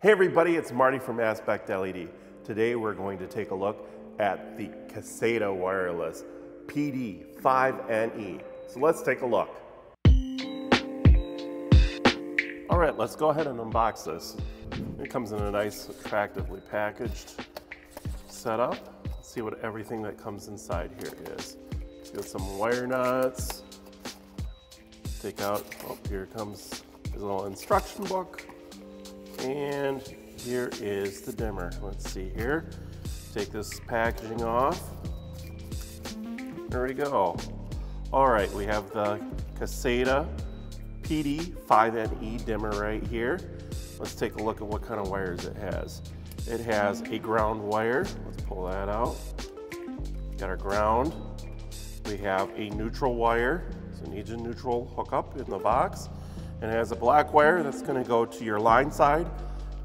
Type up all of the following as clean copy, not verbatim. Hey everybody, it's Marty from Aspect LED. Today we're going to take a look at the Caséta Wireless PD-5NE. So let's take a look. All right, let's go ahead and unbox this. It comes in a nice, attractively packaged setup. Let's see what everything that comes inside here is. Let's get some wire nuts. Take out, oh, here comes his little instruction book. And here is the dimmer. Let's see here. Take this packaging off. There we go. All right, we have the Caséta PD-5NE dimmer right here. Let's take a look at what kind of wires it has. It has a ground wire. Let's pull that out. Got our ground. We have a neutral wire. So it needs a neutral hookup in the box. And it has a black wire that's going to go to your line side,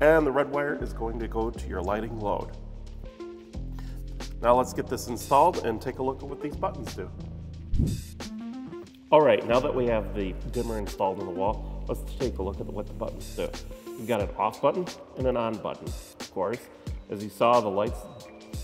and the red wire is going to go to your lighting load. Now let's get this installed and take a look at what these buttons do. All right, now that we have the dimmer installed on the wall, let's take a look at what the buttons do. We've got an off button and an on button, of course. As you saw, the lights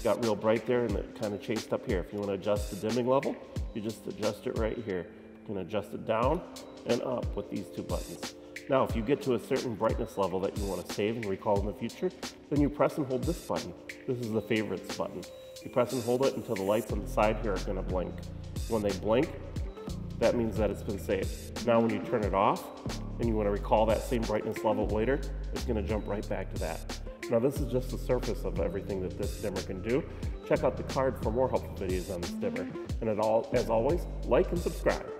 got real bright there and it kind of chased up here. If you want to adjust the dimming level, you just adjust it right here. You can adjust it down and up with these two buttons. Now, if you get to a certain brightness level that you want to save and recall in the future, then you press and hold this button. This is the favorites button. You press and hold it until the lights on the side here are going to blink. When they blink, that means that it's been saved. Now, when you turn it off and you want to recall that same brightness level later, it's going to jump right back to that. Now, this is just the surface of everything that this dimmer can do. Check out the card for more helpful videos on this dimmer. And as always, like and subscribe.